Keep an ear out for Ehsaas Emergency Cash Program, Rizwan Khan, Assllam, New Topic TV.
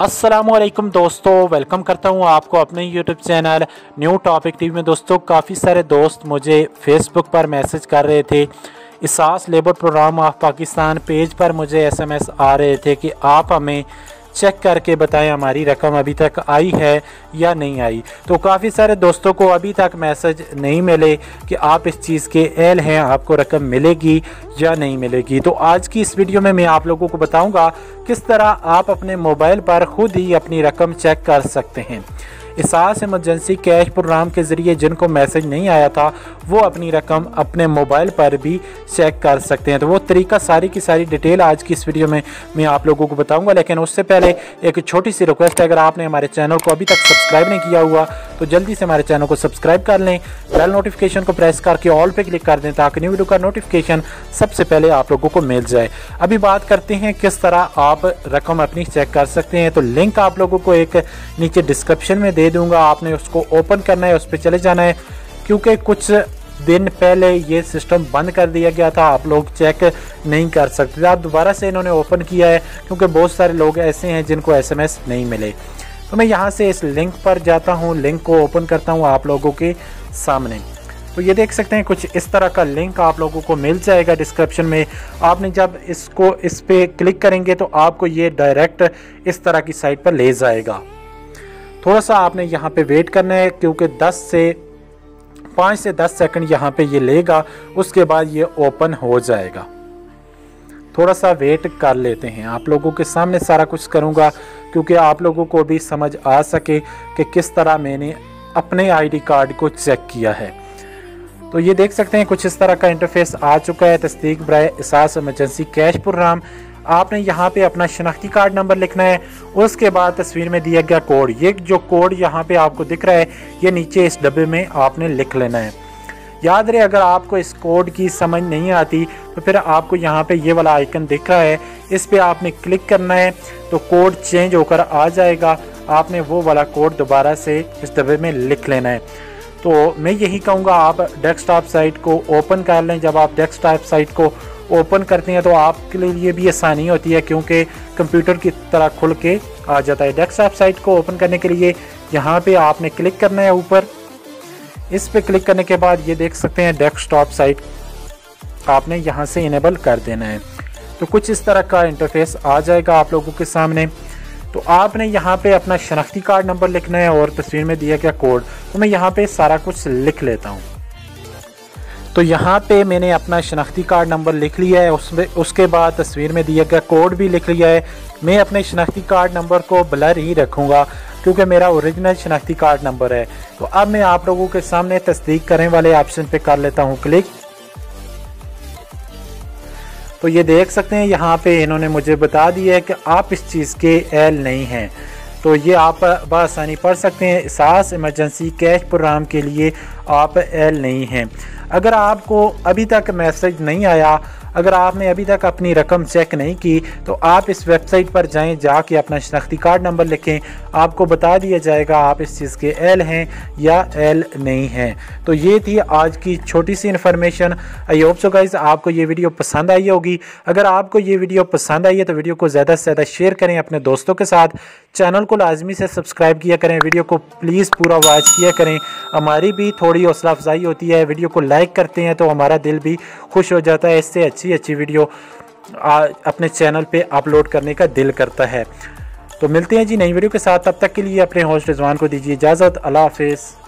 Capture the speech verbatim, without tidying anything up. अस्सलामुअलैकुम दोस्तों, वेलकम करता हूं आपको अपने YouTube channel new topic TV में। दोस्तों काफ़ी सारे दोस्त मुझे फेसबुक पर मैसेज कर रहे थे, Ehsaas labour programme of Pakistan page पर मुझे एसएमएस आ रहे थे कि आप हमें चेक करके बताएं हमारी रकम अभी तक आई है या नहीं आई। तो काफ़ी सारे दोस्तों को अभी तक मैसेज नहीं मिले कि आप इस चीज़ के एल हैं, आपको रकम मिलेगी या नहीं मिलेगी। तो आज की इस वीडियो में मैं आप लोगों को बताऊंगा किस तरह आप अपने मोबाइल पर खुद ही अपनी रकम चेक कर सकते हैं। एहसास इमरजेंसी कैश प्रोग्राम के ज़रिए जिनको मैसेज नहीं आया था वो अपनी रकम अपने मोबाइल पर भी चेक कर सकते हैं। तो वो तरीका सारी की सारी डिटेल आज की इस वीडियो में मैं आप लोगों को बताऊंगा। लेकिन उससे पहले एक छोटी सी रिक्वेस्ट है, अगर आपने हमारे चैनल को अभी तक सब्सक्राइब नहीं किया हुआ तो जल्दी से हमारे चैनल को सब्सक्राइब कर लें, बेल नोटिफिकेशन को प्रेस करके ऑल पे क्लिक कर दें ताकि न्यू वीडियो का नोटिफिकेशन सबसे पहले आप लोगों को मिल जाए। अभी बात करते हैं किस तरह आप रकम अपनी चेक कर सकते हैं। तो लिंक आप लोगों को एक नीचे डिस्क्रिप्शन में दे दूंगा, आपने उसको ओपन करना है, उस पर चले जाना है। क्योंकि कुछ दिन पहले ये सिस्टम बंद कर दिया गया था, आप लोग चेक नहीं कर सकते। आप दोबारा से इन्होंने ओपन किया है क्योंकि बहुत सारे लोग ऐसे हैं जिनको एसएमएस नहीं मिले। तो मैं यहाँ से इस लिंक पर जाता हूँ, लिंक को ओपन करता हूँ आप लोगों के सामने। तो ये देख सकते हैं कुछ इस तरह का लिंक आप लोगों को मिल जाएगा डिस्क्रिप्शन में। आपने जब इसको इस पर क्लिक करेंगे तो आपको ये डायरेक्ट इस तरह की साइट पर ले जाएगा। थोड़ा सा आपने यहाँ पे वेट करना है क्योंकि दस से पाँच से दस सेकंड यहाँ पे ये लेगा, उसके बाद ये ओपन हो जाएगा। थोड़ा सा वेट कर लेते हैं, आप लोगों के सामने सारा कुछ करूँगा क्योंकि आप लोगों को भी समझ आ सके कि किस तरह मैंने अपने आईडी कार्ड को चेक किया है। तो ये देख सकते हैं कुछ इस तरह का इंटरफेस आ चुका है। तस्दीक बराए एहसास इमरजेंसी कैश प्रोग्राम। आपने यहाँ पे अपना शनाख्ती कार्ड नंबर लिखना है, उसके बाद तस्वीर में दिया गया कोड, ये जो कोड यहाँ पे आपको दिख रहा है ये नीचे इस डब्बे में आपने लिख लेना है। याद रहे, अगर आपको इस कोड की समझ नहीं आती तो फिर आपको यहाँ पे ये वाला आइकन दिख रहा है, इस पर आपने क्लिक करना है तो कोड चेंज होकर आ जाएगा। आपने वो वाला कोड दोबारा से इस डब्बे में लिख लेना है। तो मैं यही कहूँगा आप डेस्कटॉप साइट को ओपन कर लें। जब आप डेस्कटॉप साइट को ओपन करते हैं तो आपके लिए भी आसानी होती है क्योंकि कंप्यूटर की तरह खुल के आ जाता है। डेस्कटॉप साइट को ओपन करने के लिए यहाँ पे आपने क्लिक करना है ऊपर, इस पे क्लिक करने के बाद ये देख सकते हैं डेस्कटॉप साइट आपने यहाँ से इनेबल कर देना है। तो कुछ इस तरह का इंटरफेस आ जाएगा आप लोगों के सामने। तो आपने यहाँ पे अपना शनाख्ती कार्ड नंबर लिखना है और तस्वीर में दिया गया कोड। तो मैं यहाँ पे सारा कुछ लिख लेता हूँ। तो यहाँ पे मैंने अपना शनाख्ती कार्ड नंबर लिख लिया है, उसमें उसके बाद तस्वीर में दिया गया कोड भी लिख लिया है। मैं अपने शनाख्ती कार्ड नंबर को ब्लर ही रखूँगा क्योंकि मेरा ओरिजिनल शनाख्ती कार्ड नंबर है। तो अब मैं आप लोगों के सामने तस्दीक करें वाले ऑप्शन पे कर लेता हूँ क्लिक। तो ये देख सकते हैं यहाँ पे इन्होंने मुझे बता दिया है कि आप इस चीज़ के एल नहीं हैं। तो ये आप बआसानी पढ़ सकते हैं, एहसास इमरजेंसी कैश प्रोग्राम के लिए आप एल नहीं हैं। अगर आपको अभी तक मैसेज नहीं आया, अगर आपने अभी तक अपनी रकम चेक नहीं की तो आप इस वेबसाइट पर जाएं, जाके अपना शनाख्ती कार्ड नंबर लिखें, आपको बता दिया जाएगा आप इस चीज़ के एल हैं या एल नहीं हैं। तो ये थी आज की छोटी सी information. I hope so guys आपको ये वीडियो पसंद आई होगी। अगर आपको ये वीडियो पसंद आई है तो वीडियो को ज़्यादा से ज़्यादा शेयर करें अपने दोस्तों के साथ, चैनल को लाजमी से सब्सक्राइब किया करें, वीडियो को प्लीज़ पूरा वॉच किया करें, हमारी भी थोड़ी हौसला अफजाई होती है। वीडियो को लाइक करते हैं तो हमारा दिल भी खुश हो जाता है, इससे अच्छी अच्छी वीडियो आ, अपने चैनल पे अपलोड करने का दिल करता है। तो मिलते हैं जी नई वीडियो के साथ, तब तक के लिए अपने होस्ट रिजवान को दीजिए इजाज़त। अल्लाह हाफिज़।